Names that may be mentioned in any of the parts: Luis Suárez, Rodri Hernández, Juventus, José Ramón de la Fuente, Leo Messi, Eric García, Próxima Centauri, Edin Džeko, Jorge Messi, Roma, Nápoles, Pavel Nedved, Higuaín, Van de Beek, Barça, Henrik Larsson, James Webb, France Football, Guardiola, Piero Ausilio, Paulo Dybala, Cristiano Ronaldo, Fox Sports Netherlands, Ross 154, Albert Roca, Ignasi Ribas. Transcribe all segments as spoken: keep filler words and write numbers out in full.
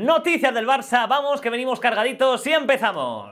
Noticias del Barça, vamos que venimos cargaditos y empezamos.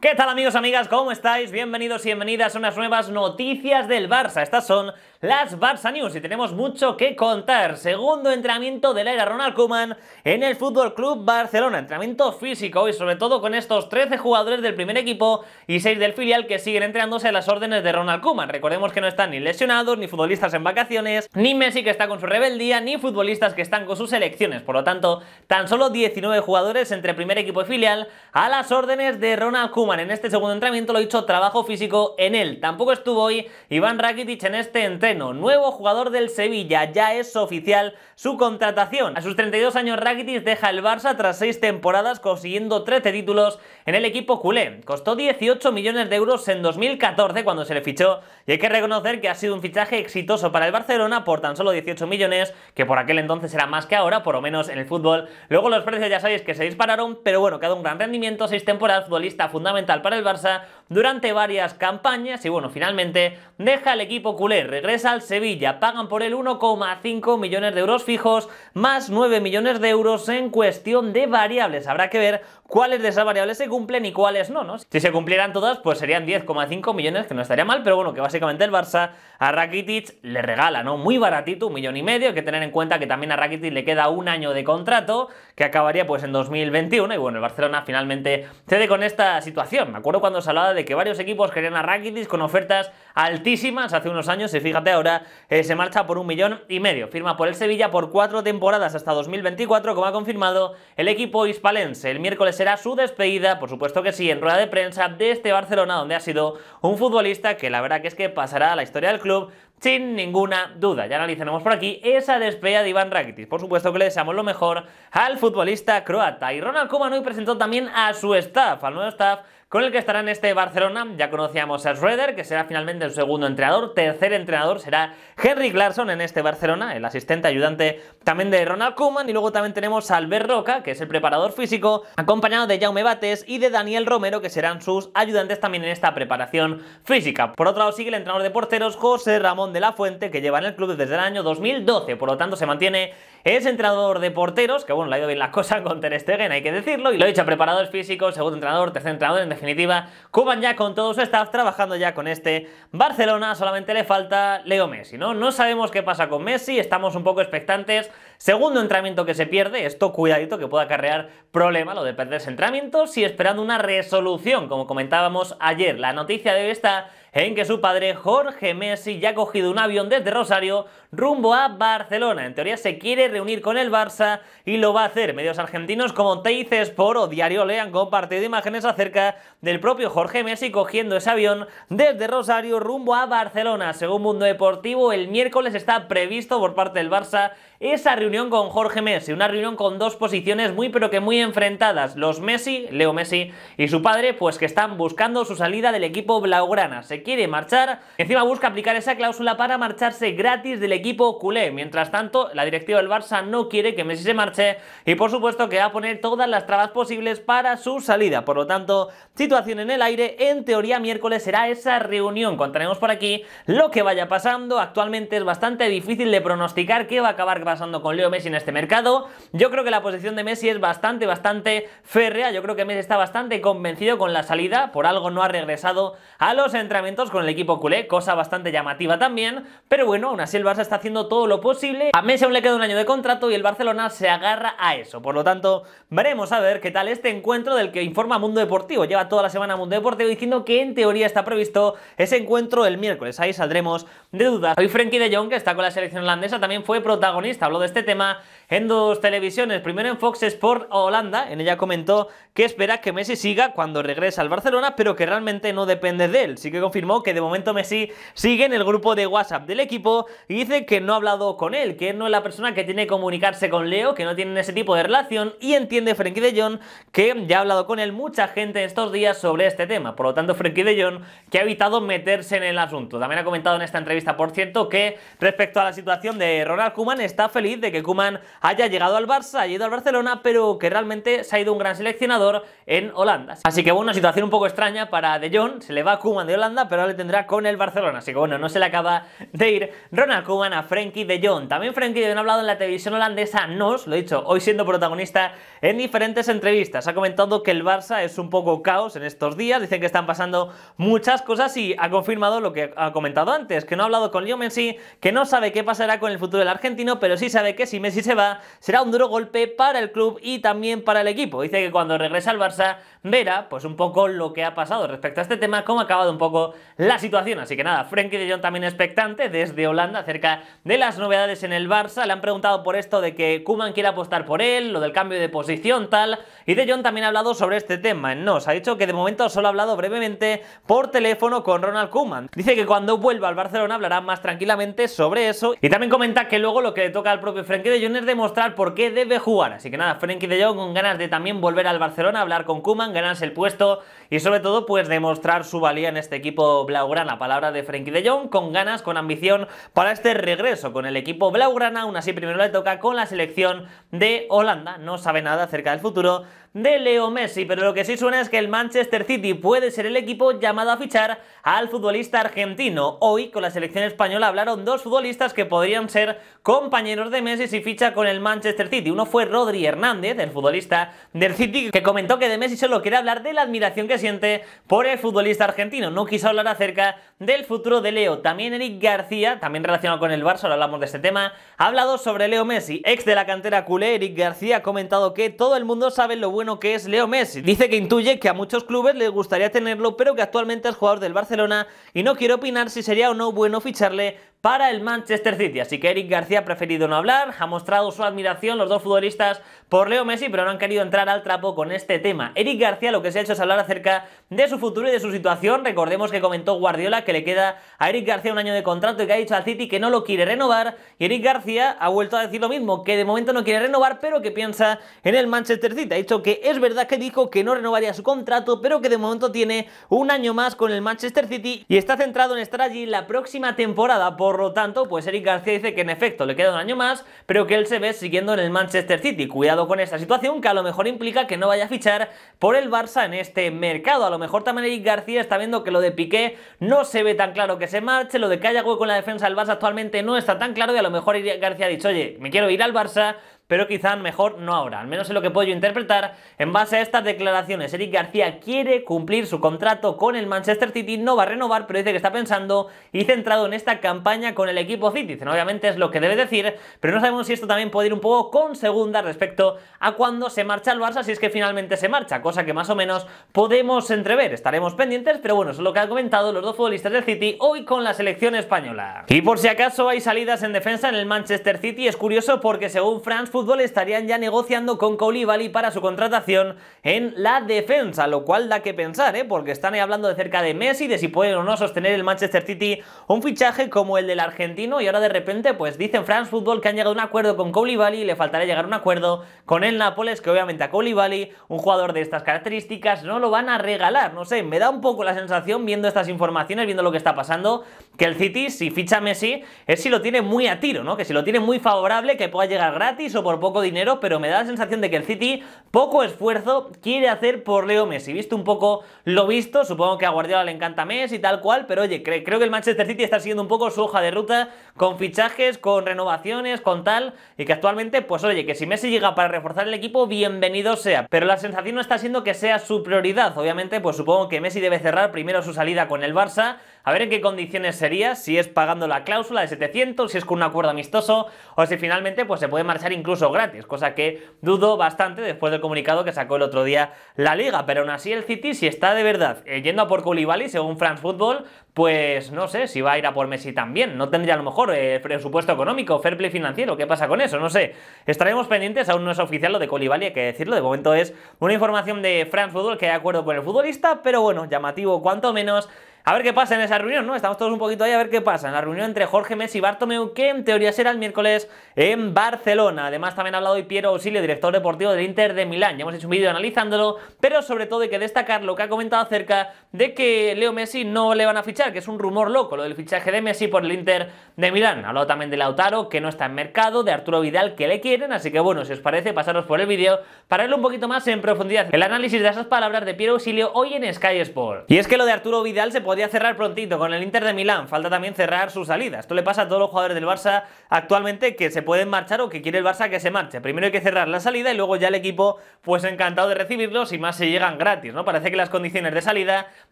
¿Qué tal amigos, amigas? ¿Cómo estáis? Bienvenidos y bienvenidas a unas nuevas noticias del Barça. Estas son las Barça News y tenemos mucho que contar. Segundo entrenamiento de la era Ronald Koeman en el Fútbol Club Barcelona. Entrenamiento físico y sobre todo con estos trece jugadores del primer equipo y seis del filial que siguen entrenándose a las órdenes de Ronald Koeman. Recordemos que no están ni lesionados, ni futbolistas en vacaciones, ni Messi que está con su rebeldía, ni futbolistas que están con sus selecciones. Por lo tanto, tan solo diecinueve jugadores entre primer equipo y filial a las órdenes de Ronald Koeman. En este segundo entrenamiento lo he dicho, trabajo físico en él. Tampoco estuvo hoy Iván Rakitic en este entreno. Nuevo jugador del Sevilla, ya es oficial su contratación. A sus treinta y dos años Rakitic deja el Barça tras seis temporadas consiguiendo trece títulos en el equipo culé. Costó dieciocho millones de euros en dos mil catorce cuando se le fichó y hay que reconocer que ha sido un fichaje exitoso para el Barcelona por tan solo dieciocho millones, que por aquel entonces era más que ahora, por lo menos en el fútbol. Luego los precios ya sabéis que se dispararon, pero bueno, quedó un gran rendimiento, seis temporadas, futbolista fundamental para el Barça durante varias campañas y bueno, finalmente deja el equipo culé, regresa al Sevilla, pagan por él uno coma cinco millones de euros fijos más nueve millones de euros en cuestión de variables. Habrá que ver cuáles de esas variables se cumplen y cuáles no, ¿no? Si se cumplieran todas, pues serían diez coma cinco millones, que no estaría mal, pero bueno, que básicamente el Barça a Rakitic le regala, ¿no? Muy baratito, un millón y medio, hay que tener en cuenta que también a Rakitic le queda un año de contrato, que acabaría pues en dos mil veintiuno y bueno, el Barcelona finalmente cede con esta situación. Me acuerdo cuando se hablaba de que varios equipos querían a Rakitic con ofertas altísimas hace unos años y fíjate ahora eh, se marcha por un millón y medio. Firma por el Sevilla por cuatro temporadas hasta dos mil veinticuatro, como ha confirmado el equipo hispalense. El miércoles será su despedida, por supuesto que sí, en rueda de prensa de este Barcelona, donde ha sido un futbolista que la verdad que es que pasará a la historia del club sin ninguna duda. Ya analizaremos por aquí esa despedida de Iván Rakitic. Por supuesto que le deseamos lo mejor al futbolista croata. Y Ronald Koeman hoy presentó también a su staff, al nuevo staff con el que estará en este Barcelona. Ya conocíamos a Schroeder, que será finalmente el segundo entrenador. Tercer entrenador será Henrik Larsson en este Barcelona, el asistente ayudante también de Ronald Koeman. Y luego también tenemos a Albert Roca, que es el preparador físico, acompañado de Jaume Bates y de Daniel Romero, que serán sus ayudantes también en esta preparación física. Por otro lado sigue el entrenador de porteros José Ramón de la Fuente, que lleva en el club desde el año dos mil doce, por lo tanto se mantiene ese entrenador de porteros, que bueno, le ha ido bien la cosa con Ter Stegen, hay que decirlo, y lo he dicho, preparador físico, segundo entrenador, tercer entrenador, en definitiva, Koeman ya con todo su staff trabajando ya con este Barcelona, solamente le falta Leo Messi, ¿no? No sabemos qué pasa con Messi, estamos un poco expectantes, segundo entrenamiento que se pierde, esto cuidadito que pueda acarrear problema, lo de perderse entrenamientos y esperando una resolución, como comentábamos ayer. La noticia de hoy está en que su padre Jorge Messi ya ha cogido un avión desde Rosario rumbo a Barcelona. En teoría se quiere reunir con el Barça y lo va a hacer. Medios argentinos como Sky Sport o Diario Olé han compartido imágenes acerca del propio Jorge Messi cogiendo ese avión desde Rosario rumbo a Barcelona. Según Mundo Deportivo, el miércoles está previsto por parte del Barça esa reunión con Jorge Messi, una reunión con dos posiciones muy pero que muy enfrentadas. Los Messi, Leo Messi y su padre, pues que están buscando su salida del equipo blaugrana. Se quiere marchar, encima busca aplicar esa cláusula para marcharse gratis del equipo culé. Mientras tanto, la directiva del Barça no quiere que Messi se marche y por supuesto que va a poner todas las trabas posibles para su salida. Por lo tanto, situación en el aire, en teoría miércoles será esa reunión. Contaremos por aquí lo que vaya pasando. Actualmente es bastante difícil de pronosticar qué va a acabar pasando con Leo Messi en este mercado. Yo creo que la posición de Messi es bastante, bastante férrea. Yo creo que Messi está bastante convencido con la salida, por algo no ha regresado a los entrenamientos con el equipo culé, cosa bastante llamativa también, pero bueno, aún así el Barça está haciendo todo lo posible. A Messi aún le queda un año de contrato y el Barcelona se agarra a eso, por lo tanto, veremos a ver qué tal este encuentro del que informa Mundo Deportivo. Lleva toda la semana Mundo Deportivo diciendo que en teoría está previsto ese encuentro el miércoles, ahí saldremos de dudas. Hoy Frenkie de Jong, que está con la selección holandesa, también fue protagonista, habló de este tema en dos televisiones, primero en Fox Sport Holanda, en ella comentó que espera que Messi siga cuando regresa al Barcelona, pero que realmente no depende de él. Sí que confirmó que de momento Messi sigue en el grupo de WhatsApp del equipo y dice que no ha hablado con él, que él no es la persona que tiene que comunicarse con Leo, que no tienen ese tipo de relación, y entiende Frenkie de Jong que ya ha hablado con él mucha gente estos días sobre este tema. Por lo tanto, Frenkie de Jong que ha evitado meterse en el asunto. También ha comentado en esta entrevista, por cierto, que respecto a la situación de Ronald Koeman está está feliz de que Koeman haya llegado al Barça, haya ido al Barcelona, pero que realmente se ha ido un gran seleccionador en Holanda. Así que bueno, una situación un poco extraña para De Jong, se le va a Koeman de Holanda, pero ahora le tendrá con el Barcelona, así que bueno, no se le acaba de ir Ronald Koeman a Frenkie de Jong. También Frenkie de Jong ha hablado en la televisión holandesa N O S, lo he dicho, hoy siendo protagonista en diferentes entrevistas. Ha comentado que el Barça es un poco caos en estos días, dicen que están pasando muchas cosas y ha confirmado lo que ha comentado antes, que no ha hablado con Leo Messi, que no sabe qué pasará con el futuro del argentino, pero sí sabe que si Messi se va será un duro golpe para el club y también para el equipo. Dice que cuando regresa al Barça verá pues un poco lo que ha pasado respecto a este tema, cómo ha acabado un poco la situación. Así que nada, Frenkie de Jong también expectante desde Holanda acerca de las novedades en el Barça. Le han preguntado por esto de que Koeman quiere apostar por él, lo del cambio de posición, tal, y de Jong también ha hablado sobre este tema en N O S. Ha dicho que de momento solo ha hablado brevemente por teléfono con Ronald Koeman. Dice que cuando vuelva al Barcelona hablará más tranquilamente sobre eso, y también comenta que luego lo que le toca al propio Frenkie de Jong es demostrar por qué debe jugar. Así que nada, Frenkie de Jong con ganas de también volver al Barcelona, hablar con Koeman, ganarse el puesto y sobre todo pues demostrar su valía en este equipo blaugrana. Palabra de Frenkie de Jong, con ganas, con ambición para este regreso con el equipo blaugrana. Aún así primero le toca con la selección de Holanda. No sabe nada acerca del futuro de Leo Messi, pero lo que sí suena es que el Manchester City puede ser el equipo llamado a fichar al futbolista argentino. Hoy con la selección española hablaron dos futbolistas que podrían ser compañeros de Messi si ficha con el Manchester City. Uno fue Rodri Hernández, el futbolista del City, que comentó que de Messi solo quiere hablar de la admiración que siente por el futbolista argentino, no quiso hablar acerca del futuro de Leo. También Eric García, también relacionado con el Barça, ahora hablamos de este tema, ha hablado sobre Leo Messi. Ex de la cantera culé, Eric García ha comentado que todo el mundo sabe lo bueno que es Leo Messi. Dice que intuye que a muchos clubes les gustaría tenerlo, pero que actualmente es jugador del Barcelona y no quiere opinar si sería o no bueno ficharle para el Manchester City. Así que Eric García ha preferido no hablar, ha mostrado su admiración los dos futbolistas por Leo Messi, pero no han querido entrar al trapo con este tema. Eric García lo que se ha hecho es hablar acerca de su futuro y de su situación. Recordemos que comentó Guardiola que le queda a Eric García un año de contrato y que ha dicho al City que no lo quiere renovar, y Eric García ha vuelto a decir lo mismo, que de momento no quiere renovar pero que piensa en el Manchester City. Ha dicho que es verdad que dijo que no renovaría su contrato, pero que de momento tiene un año más con el Manchester City y está centrado en estar allí la próxima temporada. Por lo tanto, pues Eric García dice que en efecto le queda un año más, pero que él se ve siguiendo en el Manchester City. Cuidado con esta situación, que a lo mejor implica que no vaya a fichar por el Barça en este mercado. A lo mejor también Eric García está viendo que lo de Piqué no se ve tan claro que se marche, lo de que haya hueco en la defensa del Barça actualmente no está tan claro, y a lo mejor Eric García ha dicho, oye, me quiero ir al Barça, pero quizás mejor no ahora, al menos es lo que puedo yo interpretar en base a estas declaraciones. Eric García quiere cumplir su contrato con el Manchester City, no va a renovar, pero dice que está pensando y centrado en esta campaña con el equipo City. Obviamente es lo que debe decir, pero no sabemos si esto también puede ir un poco con segunda respecto a cuando se marcha el Barça, si es que finalmente se marcha, cosa que más o menos podemos entrever, estaremos pendientes, pero bueno, eso es lo que han comentado los dos futbolistas del City hoy con la selección española. Y por si acaso hay salidas en defensa en el Manchester City, es curioso porque según France Football estarían ya negociando con Koulibaly para su contratación en la defensa, lo cual da que pensar, ¿eh? Porque están ahí hablando de cerca de Messi, de si pueden o no sostener el Manchester City un fichaje como el del argentino, y ahora de repente pues dicen France Football que han llegado a un acuerdo con Koulibaly y le faltará llegar a un acuerdo con el Nápoles, que obviamente a Koulibaly, un jugador de estas características, no lo van a regalar. No sé, me da un poco la sensación viendo estas informaciones, viendo lo que está pasando, que el City si ficha a Messi es si lo tiene muy a tiro, ¿no? Que si lo tiene muy favorable, que pueda llegar gratis o por poco dinero, pero me da la sensación de que el City poco esfuerzo quiere hacer por Leo Messi, visto un poco lo visto. Supongo que a Guardiola le encanta Messi y tal cual, pero oye, cre creo que el Manchester City está siguiendo un poco su hoja de ruta con fichajes, con renovaciones, con tal, y que actualmente, pues oye, que si Messi llega para reforzar el equipo, bienvenido sea, pero la sensación no está siendo que sea su prioridad. Obviamente, pues supongo que Messi debe cerrar primero su salida con el Barça, a ver en qué condiciones sería, si es pagando la cláusula de setecientos, si es con un acuerdo amistoso, o si finalmente pues se puede marchar incluso gratis, cosa que dudo bastante después del comunicado que sacó el otro día la Liga. Pero aún así el City, si está de verdad eh, yendo a por Koulibaly, según France Football, pues no sé si va a ir a por Messi también. No tendría a lo mejor eh, presupuesto económico, fair play financiero, ¿qué pasa con eso? No sé, estaremos pendientes, aún no es oficial lo de Koulibaly, hay que decirlo, de momento es una información de France Football que hay acuerdo con el futbolista, pero bueno, llamativo cuanto menos A ver qué pasa en esa reunión, ¿no? Estamos todos un poquito ahí, a ver qué pasa en la reunión entre Jorge Messi y Bartomeu, que en teoría será el miércoles en Barcelona. Además, también ha hablado hoy Piero Ausilio, director deportivo del Inter de Milán. Ya hemos hecho un vídeo analizándolo, pero sobre todo hay que destacar lo que ha comentado acerca de que Leo Messi no le van a fichar, que es un rumor loco lo del fichaje de Messi por el Inter de Milán. Ha hablado también de Lautaro, que no está en mercado, de Arturo Vidal, que le quieren, así que bueno, si os parece, pasaros por el vídeo para verlo un poquito más en profundidad. El análisis de esas palabras de Piero Ausilio hoy en Sky Sport. Y es que lo de Arturo Vidal se podría cerrar prontito con el Inter de Milán, falta también cerrar su salida. Esto le pasa a todos los jugadores del Barça actualmente que se pueden marchar o que quiere el Barça que se marche. Primero hay que cerrar la salida y luego ya el equipo pues encantado de recibirlos y más si llegan gratis, ¿no? Parece que las condiciones de salida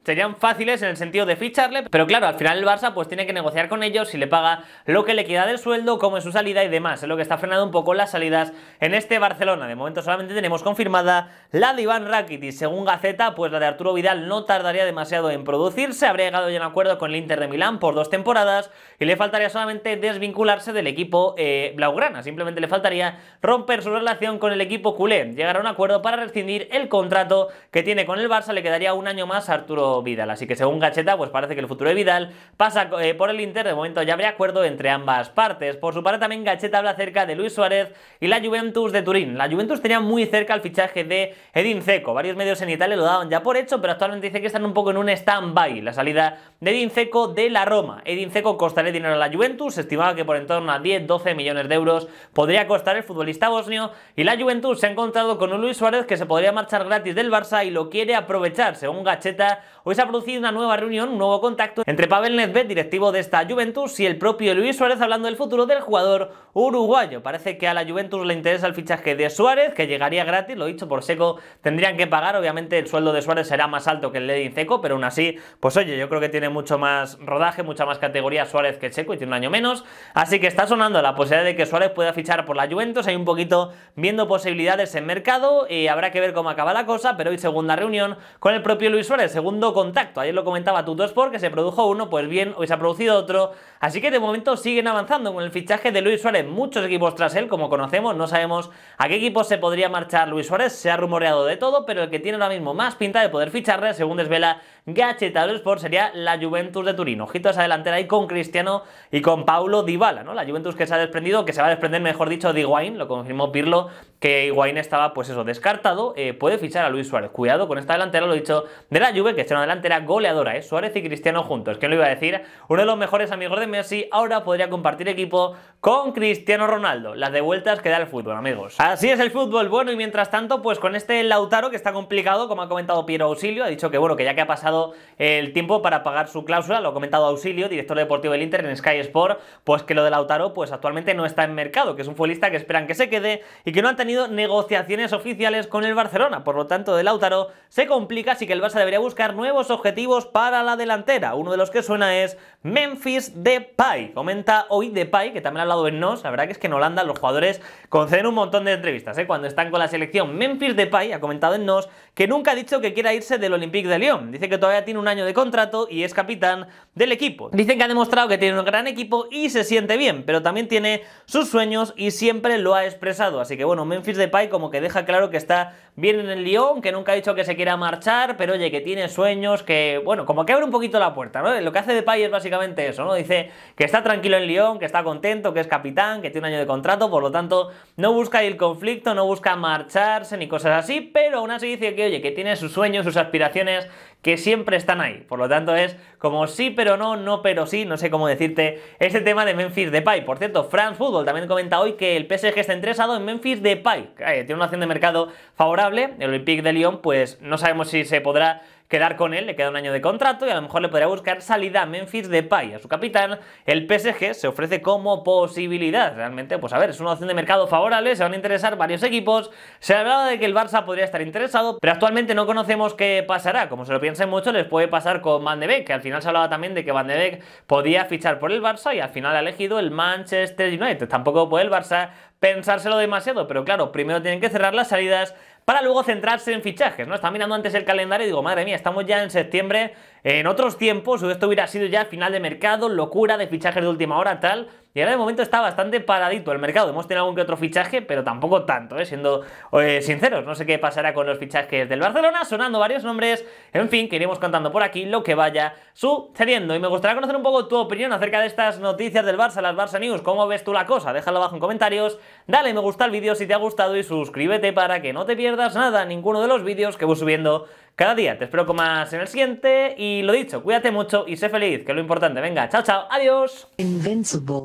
serían fáciles en el sentido de ficharle, pero claro, al final el Barça pues tiene que negociar con ellos si le paga lo que le queda del sueldo, como es su salida y demás. Es lo que está frenando un poco las salidas en este Barcelona. De momento solamente tenemos confirmada la de Iván Rakitic. Según Gazzetta, pues la de Arturo Vidal no tardaría demasiado en producirse. Habría llegado ya a un acuerdo con el Inter de Milán por dos temporadas y le faltaría solamente desvincularse del equipo eh, blaugrana. Simplemente le faltaría romper su relación con el equipo culé. Llegar a un acuerdo para rescindir el contrato que tiene con el Barça. Le quedaría un año más a Arturo Vidal. Así que según Gazzetta, pues parece que el futuro de Vidal pasa eh, por el Inter. De momento ya habría acuerdo entre ambas partes. Por su parte también Gazzetta habla acerca de Luis Suárez y la Juventus de Turín. La Juventus tenía muy cerca el fichaje de Edin Džeko. Varios medios en Italia lo daban ya por hecho, pero actualmente dice que están un poco en un stand-by. La salida de Edin Džeko de la Roma. Edin Džeko costaría dinero a la Juventus. Se estimaba que por en torno a diez a doce millones de euros podría costar el futbolista bosnio. Y la Juventus se ha encontrado con un Luis Suárez que se podría marchar gratis del Barça y lo quiere aprovechar. Según Gazzetta, hoy se ha producido una nueva reunión, un nuevo contacto entre Pavel Nedved, directivo de esta Juventus, y el propio Luis Suárez hablando del futuro del jugador uruguayo. Parece que a la Juventus le interesa el fichaje de Suárez, que llegaría gratis, lo dicho, por seco tendrían que pagar. Obviamente el sueldo de Suárez será más alto que el de Edin Džeko, pero aún así, pues oye, yo creo que tiene mucho más rodaje, mucha más categoría Suárez que Džeko y tiene un año menos, así que está sonando la posibilidad de que Suárez pueda fichar por la Juventus. Hay un poquito viendo posibilidades en mercado y habrá que ver cómo acaba la cosa, pero hoy segunda reunión con el propio Luis Suárez, segundo contacto. Ayer lo comentaba Tuttosport que se produjo uno, pues bien, hoy se ha producido otro, así que de momento siguen avanzando con el fichaje de Luis Suárez. Muchos equipos tras él, como conocemos, no sabemos a qué equipo se podría marchar Luis Suárez, se ha rumoreado de todo, pero el que tiene ahora mismo más pinta de poder ficharle, según desvela Gazzetta dello Sport, sería la Juventus de Turín. Ojito a esa delantera ahí con Cristiano y con Paulo Dybala, ¿no? La Juventus que se ha desprendido, que se va a desprender, mejor dicho, de Higuaín, lo confirmó Pirlo, que Higuaín estaba, pues eso, descartado, eh, puede fichar a Luis Suárez. Cuidado con esta delantera, lo he dicho, de la Juve, que es una delantera goleadora, ¿eh? Suárez y Cristiano juntos, ¿quién lo iba a decir? Uno de los mejores amigos de Messi, ahora podría compartir equipo con Cristiano Ronaldo. Las devueltas que da el fútbol, amigos. Así es el fútbol. Bueno, y mientras tanto, pues con este Lautaro, que está complicado, como ha comentado Piero Ausilio, ha dicho que bueno, que ya que ha pasado el tiempo para pagar su cláusula, lo ha comentado Ausilio, director deportivo del Inter en Sky Sport, pues que lo de Lautaro pues actualmente no está en mercado, que es un futbolista que esperan que se quede y que no han tenido negociaciones oficiales con el Barcelona. Por lo tanto, de Lautaro se complica, así que el Barça debería buscar nuevos objetivos para la delantera. Uno de los que suena es Memphis Depay. Comenta hoy Depay, que también ha hablado en N O S. La verdad que es que en Holanda los jugadores conceden un montón de entrevistas, ¿eh? Cuando están con la selección. Memphis Depay ha comentado en N O S que nunca ha dicho que quiera irse del Olympique de Lyon. Dice que todavía tiene un año de contrato y es capitán del equipo. Dicen que ha demostrado que tiene un gran equipo y se siente bien, pero también tiene sus sueños y siempre lo ha expresado. Así que bueno, Memphis Depay como que deja claro que está bien en el Lyon, que nunca ha dicho que se quiera marchar, pero oye, que tiene sueños, que bueno, como que abre un poquito la puerta, ¿no? Lo que hace Depay es básicamente eso, ¿no? Dice que está tranquilo en Lyon, que está contento, que es capitán, que tiene un año de contrato, por lo tanto no busca el conflicto, no busca marcharse ni cosas así, pero aún así dice que oye, que tiene sus sueños, sus aspiraciones, que siempre están ahí. Por lo tanto es como sí pero no, no pero sí, no sé cómo decirte ese tema de Memphis Depay. Por cierto, France Football también comenta hoy que el P S G está interesado en Memphis Depay, eh, tiene una acción de mercado favorable. El Olympique de Lyon pues no sabemos si se podrá quedar con él, le queda un año de contrato y a lo mejor le podría buscar salida a Memphis Depay, a su capitán. El P S G se ofrece como posibilidad. Realmente, pues a ver, es una opción de mercado favorable, se van a interesar varios equipos. Se ha hablado de que el Barça podría estar interesado, pero actualmente no conocemos qué pasará. Como se lo piensen mucho, les puede pasar con Van de Beek, que al final se hablaba también de que Van de Beek podía fichar por el Barça y al final ha elegido el Manchester United. Tampoco puede el Barça pensárselo demasiado, pero claro, primero tienen que cerrar las salidas para luego centrarse en fichajes, ¿no? Estaba mirando antes el calendario y digo, madre mía, estamos ya en septiembre. En otros tiempos esto hubiera sido ya final de mercado, locura de fichajes de última hora, tal. Y ahora de momento está bastante paradito el mercado. Hemos tenido algún que otro fichaje, pero tampoco tanto, ¿eh? Siendo eh, sinceros, no sé qué pasará con los fichajes del Barcelona, sonando varios nombres, en fin, que iremos contando por aquí lo que vaya sucediendo. Y me gustaría conocer un poco tu opinión acerca de estas noticias del Barça, las Barça News. ¿Cómo ves tú la cosa? Déjalo abajo en comentarios, dale me gusta al vídeo si te ha gustado y suscríbete para que no te pierdas nada, ninguno de los vídeos que voy subiendo cada día. Te espero con más en el siguiente y lo dicho, cuídate mucho y sé feliz, que es lo importante. Venga, chao, chao, adiós. Invincible.